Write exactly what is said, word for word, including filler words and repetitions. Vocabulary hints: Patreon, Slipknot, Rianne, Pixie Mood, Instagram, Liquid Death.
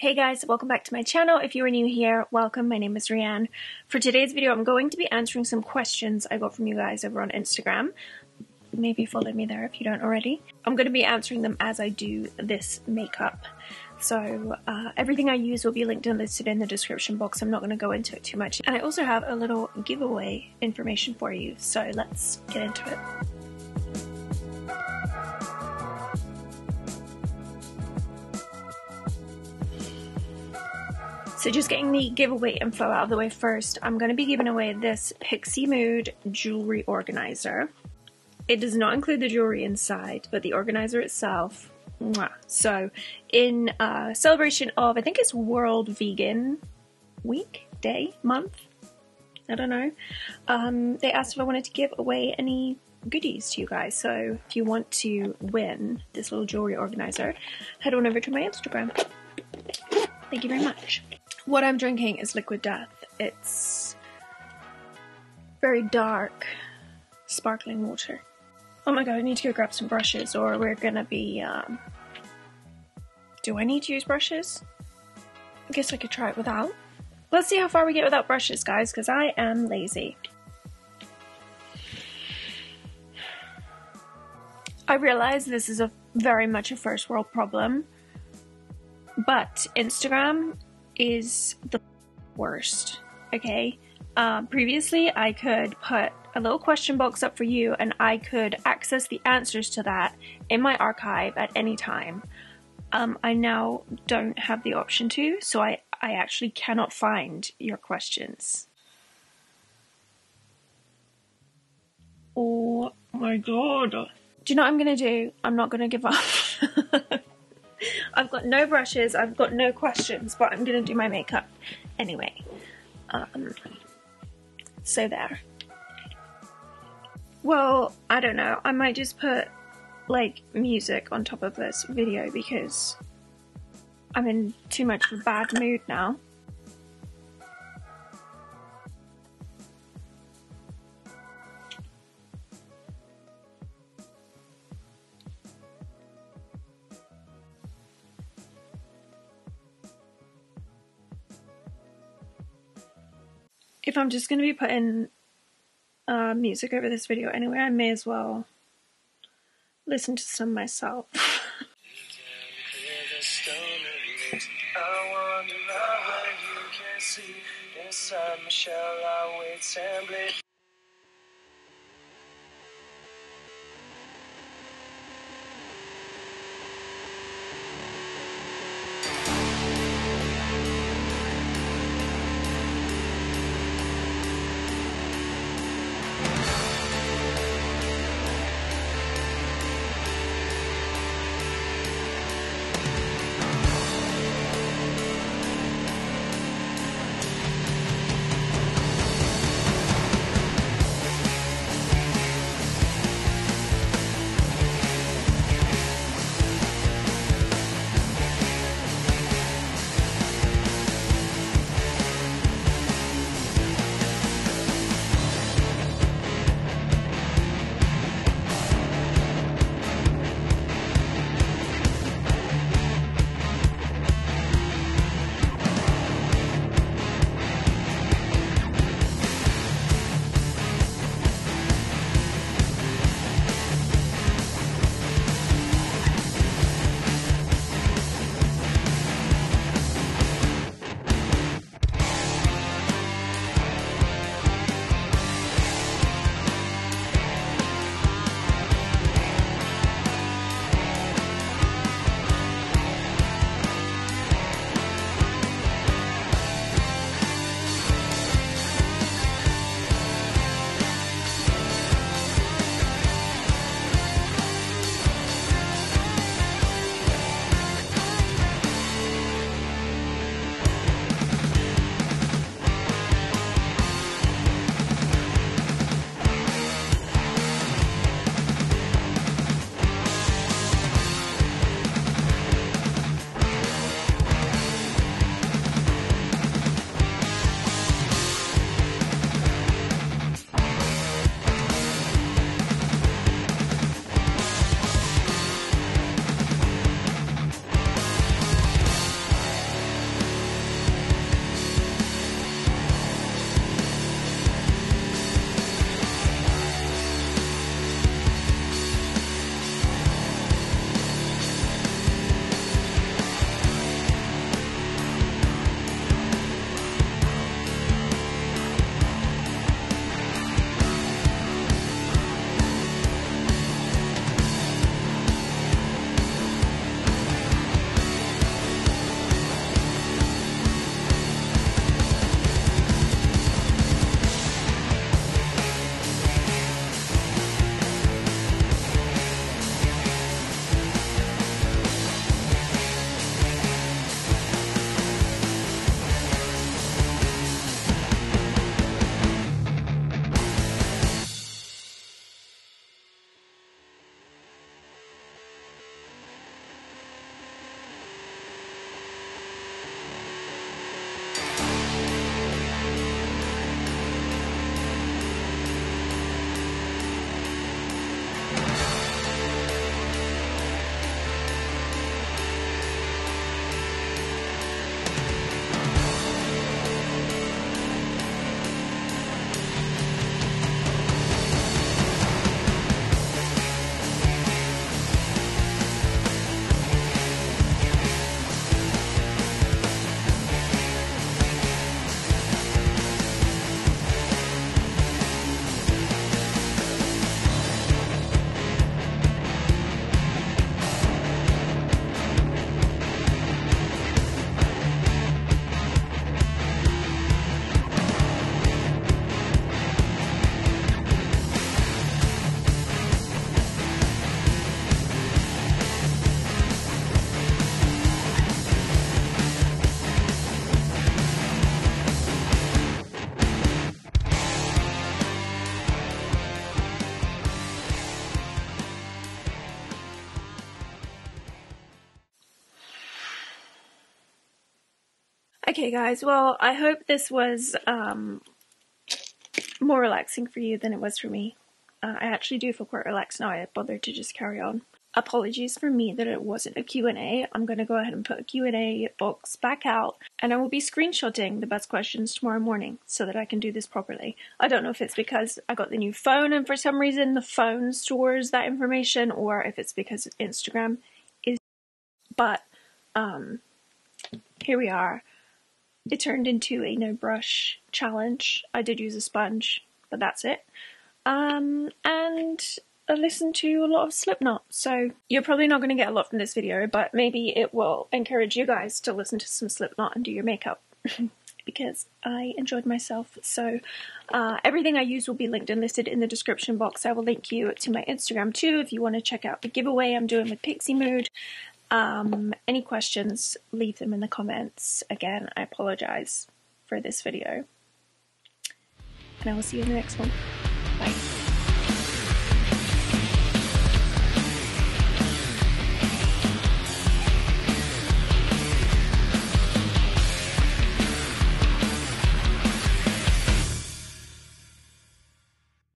Hey guys, welcome back to my channel. If you are new here, welcome. My name is Rianne. For today's video, I'm going to be answering some questions I got from you guys over on Instagram. Maybe follow me there if you don't already. I'm going to be answering them as I do this makeup. So uh, everything I use will be linked and listed in the description box. I'm not going to go into it too much. And I also have a little giveaway information for you. So let's get into it. So just getting the giveaway info out of the way first, I'm going to be giving away this Pixie Mood jewelry organizer. It does not include the jewelry inside, but the organizer itself. Mwah. So in uh, celebration of, I think it's World Vegan Week, Day, Month, I don't know, um, they asked if I wanted to give away any goodies to you guys. So if you want to win this little jewelry organizer, head on over to my Instagram. Thank you very much. What I'm drinking is Liquid Death. It's very dark, sparkling water. Oh my god, I need to go grab some brushes or we're gonna be, um... do I need to use brushes? I guess I could try it without. Let's see how far we get without brushes, guys, because I am lazy. I realize this is a very much a first world problem, but Instagram is the worst, okay? Um, previously, I could put a little question box up for you and I could access the answers to that in my archive at any time. Um, I now don't have the option to, so I, I actually cannot find your questions. Oh my god. Do you know what I'm gonna do? I'm not gonna give up. I've got no brushes, I've got no questions, but I'm going to do my makeup anyway. Um, so there. Well, I don't know, I might just put like music on top of this video because I'm in too much of a bad mood now. If I'm just going to be putting uh, music over this video anyway, I may as well listen to some myself. Okay, guys, well, I hope this was um, more relaxing for you than it was for me. Uh, I actually do feel quite relaxed now. I bothered to just carry on. Apologies for me that it wasn't a Q and A. I'm going to go ahead and put a Q and A box back out, and I will be screenshotting the best questions tomorrow morning so that I can do this properly. I don't know if it's because I got the new phone and for some reason the phone stores that information, or if it's because Instagram is... But um, here we are. It turned into a no brush challenge. I did use a sponge, but that's it. Um, and I listened to a lot of Slipknot, so you're probably not going to get a lot from this video, but maybe it will encourage you guys to listen to some Slipknot and do your makeup, because I enjoyed myself. So uh, everything I use will be linked and listed in the description box. I will link you to my Instagram too if you want to check out the giveaway I'm doing with Pixie Mood. Um, any questions, leave them in the comments. Again, I apologize for this video, and I will see you in the next one. Bye.